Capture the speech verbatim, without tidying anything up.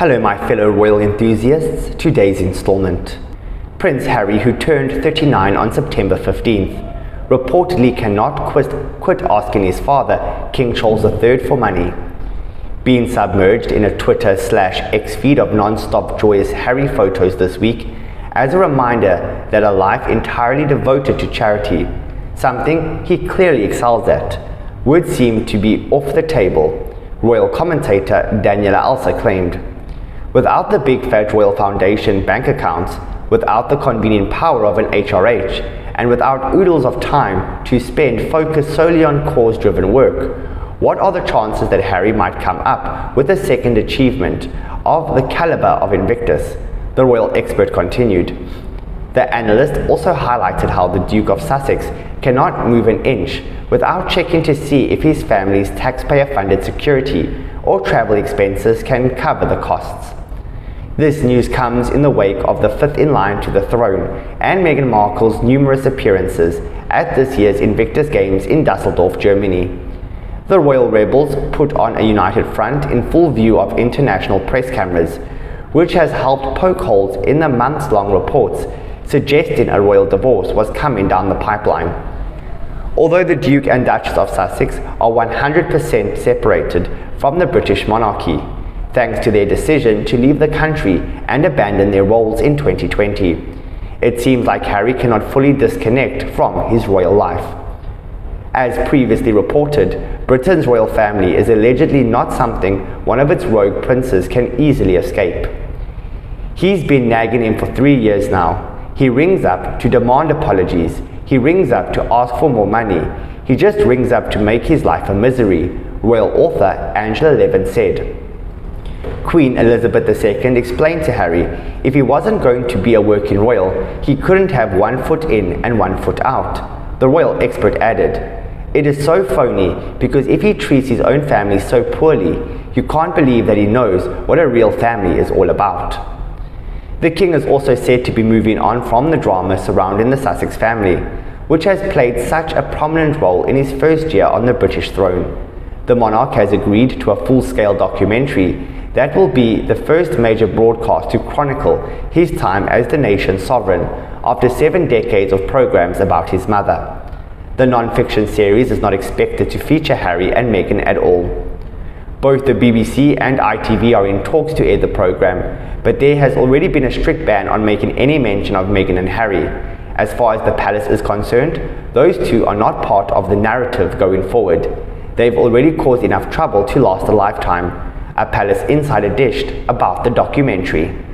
Hello my fellow royal enthusiasts, today's installment. Prince Harry, who turned thirty-nine on September fifteenth, reportedly cannot quit, quit asking his father, King Charles the third, for money. Being submerged in a Twitter slash X feed of non-stop joyous Harry photos this week as a reminder that a life entirely devoted to charity, something he clearly excels at, would seem to be off the table, royal commentator Daniela Elsa claimed. Without the big fat royal foundation bank accounts, without the convenient power of an H R H, and without oodles of time to spend focused solely on cause-driven work, what are the chances that Harry might come up with a second achievement of the caliber of Invictus? The royal expert continued. The analyst also highlighted how the Duke of Sussex cannot move an inch without checking to see if his family's taxpayer-funded security or travel expenses can cover the costs. This news comes in the wake of the fifth in line to the throne and Meghan Markle's numerous appearances at this year's Invictus Games in Dusseldorf, Germany. The Royal Rebels put on a united front in full view of international press cameras, which has helped poke holes in the months-long reports suggesting a royal divorce was coming down the pipeline. Although the Duke and Duchess of Sussex are one hundred percent separated from the British monarchy, thanks to their decision to leave the country and abandon their roles in twenty twenty, it seems like Harry cannot fully disconnect from his royal life. As previously reported, Britain's royal family is allegedly not something one of its rogue princes can easily escape. He's been nagging him for three years now. He rings up to demand apologies. He rings up to ask for more money. He just rings up to make his life a misery, royal author Angela Levin said. Queen Elizabeth the second explained to Harry if he wasn't going to be a working royal, he couldn't have one foot in and one foot out. The royal expert added, "It is so phony because if he treats his own family so poorly, you can't believe that he knows what a real family is all about." The king is also said to be moving on from the drama surrounding the Sussex family, which has played such a prominent role in his first year on the British throne. The monarch has agreed to a full-scale documentary that will be the first major broadcast to chronicle his time as the nation's sovereign after seven decades of programs about his mother. The non-fiction series is not expected to feature Harry and Meghan at all. Both the B B C and I T V are in talks to air the programme, but there has already been a strict ban on making any mention of Meghan and Harry. As far as the palace is concerned, those two are not part of the narrative going forward. They've already caused enough trouble to last a lifetime, a palace insider dished about the documentary.